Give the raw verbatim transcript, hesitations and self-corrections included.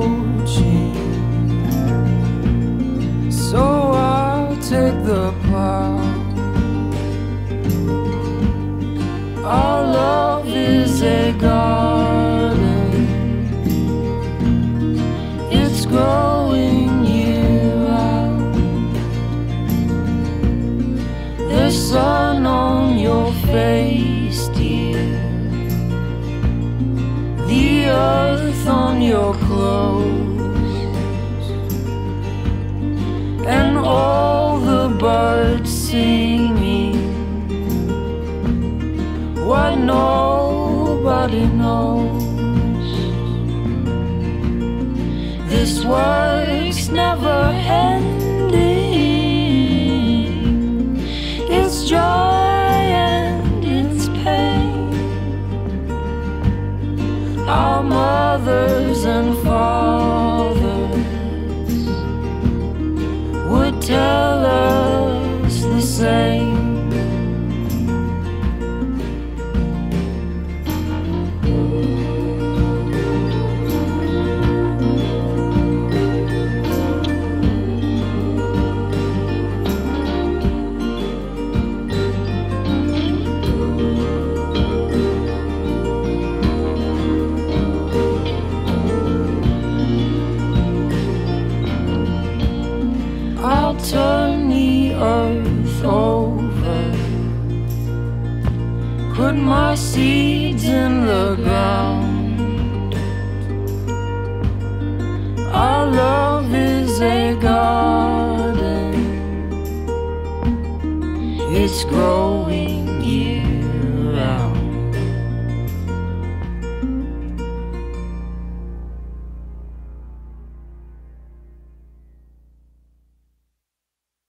approaching, so I'll take the plow. Our love is a garden, it's growing you out. The sun on your face, dear, the earth on your clothes, and all the birds singing what nobody knows. This work's never ending, it's joy and it's pain. Our mothers and fathers would tell us the same. I'll turn the earth over, put my seeds in the ground. Our love is a garden, it's growing.